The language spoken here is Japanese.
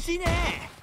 しいね。